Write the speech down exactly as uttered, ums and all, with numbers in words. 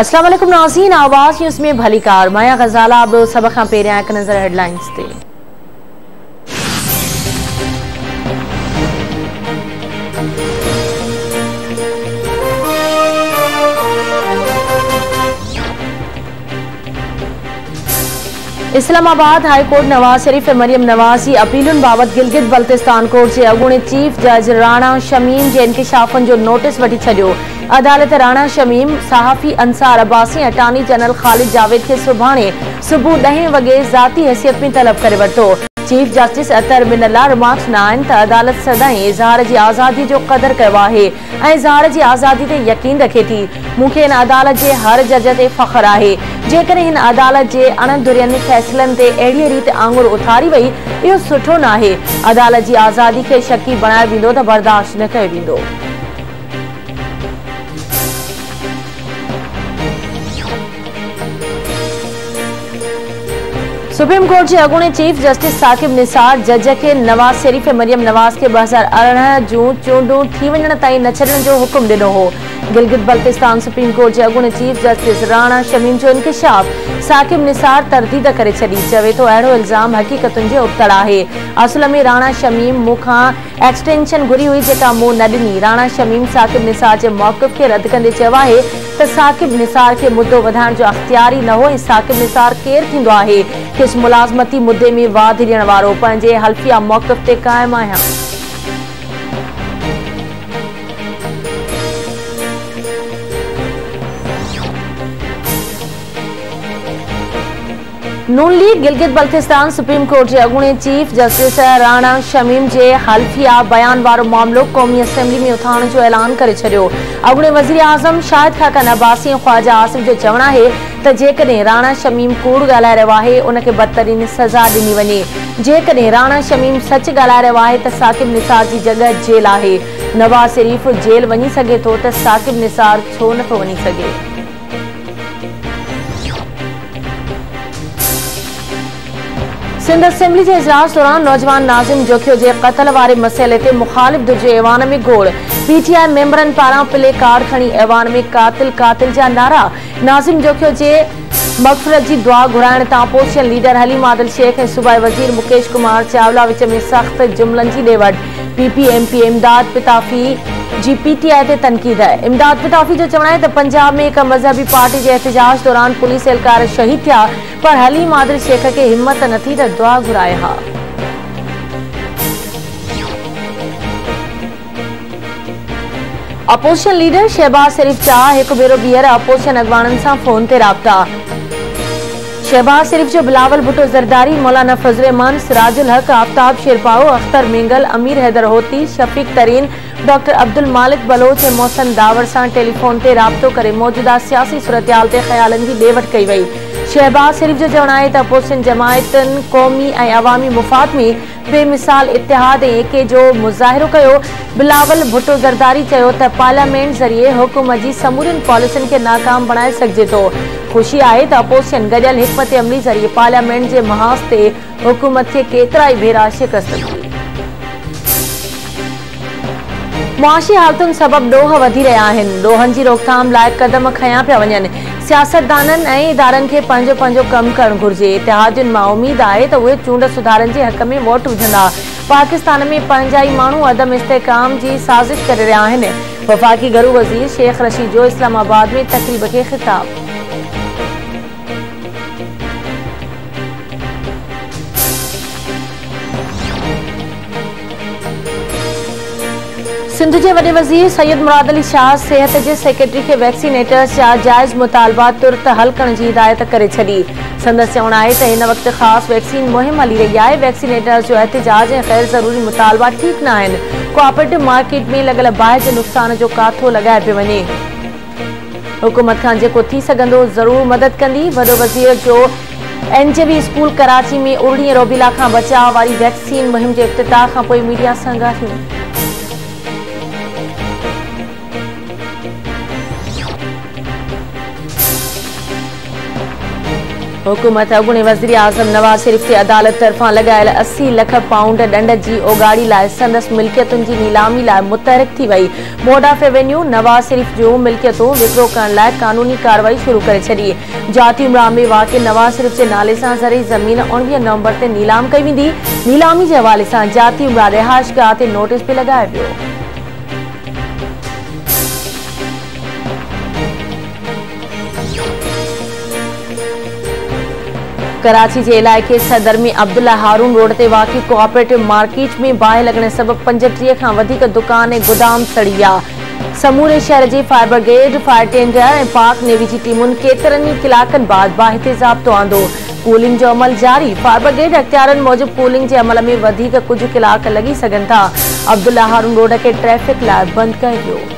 अस्सलाम वालेकुम नाज़रीन, आवाज़ न्यूज़ में भली कार माया गजाला अब सबक खां पेरे आया का नज़र हेडलाइंस ते। इस्लामाबाद हाई कोर्ट नवाज शरीफ ऐं मरियम नवाज़ जी अपीलुनि बाबति गिलगित बल्तिस्तान कोर्ट जे अॻूणे चीफ जज राणा शमीम जे इंकशाफ़नि जो नोटिस वठी छॾियो। अदालत राणा शमीम, सहाफ़ी अंसार अब्बासी ऐं अटॉर्नी जनरल ख़ालिद जावेद खे सुभाणे सुबुह ॾहें वॻे ज़ाती हैसियत में तलब करे वरितो। Chief justice Athar Minallah remarks न आहिनि त अदालत सदाईं इज़हार जी आज़ादी जो क़दुरु कयो आहे ऐं इज़हार जी आज़ादी ते यकीन रखे थी। मूंखे हिन अदालत जे हर जज ते फ़ख़्रु आहे। जेकॾहिं हिन अदालत जे अणधुरियनि फ़ैसलनि ते अहिड़ी रीति आंगुर उथारी वई, इहो सुठो न आहे। अदालत जी आज़ादी खे शकी बणायो वेंदो त बर्दाश्त न कयो वेंदो। सुप्रीम कोर्ट के अगूणे चीफ जस्टिस शाकिब निसार जज के नवाज शरीफ मरियम नवाज के दो हज़ार अठारह जूं चूंडूं थी वञण ताईं न छॾण जो हुकुम दिनो हो। गिलगित बल्तिस्तान सुप्रीम कोर्ट के अगूणे चीफ जस्टिस राणा शमीम जो इंकशाफ़ शाकिब निसार तरदीद करे छॾी। चवे तो अड़ो इल्ज़ाम हक़ीक़तुनि जे उबतड़ आहे। असल में राणा शमीम मूंखां एक्सटेंशन घुरी हुई जेका मूं न ॾिनी। राणा शमीम शाकिब निसार के मौक़िफ़ के रद्द कंदे चयो आहे त शाकिब निसार के मुद्दो वधाइण जो अख़्तियार ई न हो। शाकिब निसार केरु थींदो आहे? किस मुलाज़मती मुद्दे में वाद ॾियण वारो पंहिंजे हल्फिया मौक़िफ़ ते क़ाइमु आहियां। Noon league Gilgit Baltistan supreme court के अगूणे चीफ जस्टिस राणा शमीम के हल्फिया बयान वारो मामलो कौमी असेंबली में उथारण जो ऐलान करे छड़ियो। अगूणे वज़ीर आज़म शाहिद खाकन अब्बासी और ख्वाजा आसिफ जो चवण है तो जेकॾहिं राणा शमीम कूड़ ॻाल्हाए रहियो आहे उनखे बदतरीन सज़ा ॾिनी वञे। जेकॾहिं राणा शमीम सच ॻाल्हाए रहियो आहे तो शाकिब निसार की जगह जेल है। नवाज शरीफ जेल वञी सघे थो तो शाकिब निसार छो नथो वञी सघे? सिंध असेंबली के इजलास दौरान नौजवान नाज़िम जोखियो के कतल वाले मसइले ते मुखालिफ दुर्जे ऐवान में गोड़। पीटीआई मेंबरन पारां प्ले कार्ड खणी ऐवान में कातिल कातिल जा नारा। नाज़िम जोखियो के मग़फ़िरत की दुआ घुराइण तां अपोज़िशन लीडर हलीमा आदिल शेख ऐं सूबाई वज़ीर मुकेश कुमार चावला विच में सख्त जुमलनि जी ॾे वठि। पीपीएमपी इमदाद पिताफ़ी जी पीटीआई ते तनक़ीद है। इमदाद पिताफ़ी जो चवण है तो पंजाब में एक मजहबी पार्टी के एहतजाज दौरान पुलिस एहलकार शहीद थिया पर हलीमा आदिल शेख के हिम्मत न थी त दुआ घुराए। हा अपोज़िशन लीडर शहबाज शरीफ चा एक भेरो बीहर अपोज़िशन अगवाणन से फोन से राब्ता। शहबाज शरीफ जो बिलावल भुट्टो जरदारी, मौलाना फजल उर रहमान, सिराज उल हक़, आफ्ताब शेरपाओ, अख्तर मेंगल, अमीर हैदर होती, शफीक तरीन, डॉक्टर अब्दुल मालिक बलोच ऐं मोहसन दावर से टेलीफोन से राब्तो करे मौजूदा सियासी सूरतहाल ते ख्यालन की ॾेवठ कई वई। शहबाज शरीफ जो चवण है तो अपोज़िशन जमायतन कौमी और अवामी मुफाद में बेमिसाल इतिहाद एके जो मुजाहिरो किया। बिलावल भुट्टो ज़रदारी चयो त पार्लियामेंट जरिए हुकूमत की समूरन पॉलिसियुनि के नाकाम बणाए सघिजे थो। खुशी है तो अपोज़िशन गडियल हिकमत अमली जरिए पार्लियामेंट के महाज़ से हुकूमत के केतरा ही भेरा शिकस्त दी। मुआशी हालतुन सबब ॾोह वधी रहिया आहिनि। ॾोहनि जी रोकथाम लाइ कदम खया पिया वञनि। सियासतदाननि ऐं इदारनि खे पंहिंजो पंहिंजो कमु करणु घुर्जे। इतिहादुनि मां उमेद आहे त उहे चूंड सुधारनि जे हक़ में वोट विझंदा। पाकिस्तान में पंहिंजा ई माण्हू अदम इस्तेहकाम जी साज़िश करे रहिया आहिनि। वफ़ाक़ी गरू वज़ीर शेख रशीद जो इस्लामाबाद में तक़रीब खे ख़िताब। सिंध के वॾे वज़ीर सैयद मुराद अली शाह सेहत के सेक्रेटरी के वैक्सीनेटर्स जा जायज़ मुतालबा तुरंत हल करण की हिदायत करे छड़ी। संदसि चवण है तो इन वक्त खास वैक्सीन मुहिम हली रही है। वैक्सीनेटर्स जो एहतजाज ऐं गैर ज़रूरी मुतालबा ठीक न आहिनि। कोऑपरेटिव मार्केट में लगल बाहि के नुकसान जो काथो लगाए पे वने। हुकूमत खां जेको थी सघंदो जरूर मदद कंदी। वॾो वज़ीर जो एनजेबी स्कूल कराची में उरड़ी रोबीला खां बचाव वाली वैक्सीन मुहिम के इब्तिदा खां पोइ मीडिया सां ॻाल्हियूं। हुकूमत अगुणे वज़ीर आज़म नवाज शरीफ से अदालत तरफां लगायल अस्सी लख पाउंड दंड की ओगाड़ी लाइ संदसि मिल्कियतुनि की नीलामी लाइ मुतहरिक थी वई। मोडाफ एवेन्यू नवाज शरीफ जो मिल्कियतूं विकिरो करण लाइ कानूनी कार्रवाई शुरू करे छॾी। जाती उमरा में वाक़िए नवाज शरीफ के नाले सां ज़री ज़मीन उणवीह नवंबर ते नीलाम कई वेंदी। नीलामी के हवाले सां जाती उमरा रिहाइशगाह ते नोटिस भी लगायो वियो। कराची के इलाके सदर में अब्दुल हारून रोड से वाक़ई कोऑपरेटिव मार्केट में बाहि लगने सबब पंजटीह का दुकान ए गोदाम सड़ी आ। समूरे शहर के फायर ब्रिगेड, फायर टेंडर ए पाक नेवी की टीमुन केतरन ही कलाकन बाद बाहि से ज़ाब्तो आंदो। कूलिंग जो अमल जारी। फायर ब्रिगेड अख्तियारन मूजिब कूलिंग के अमल में कुछ कलाक लगी सकन था। अब्दुल हारून रोड के ट्रैफिक लाइ बंद किया।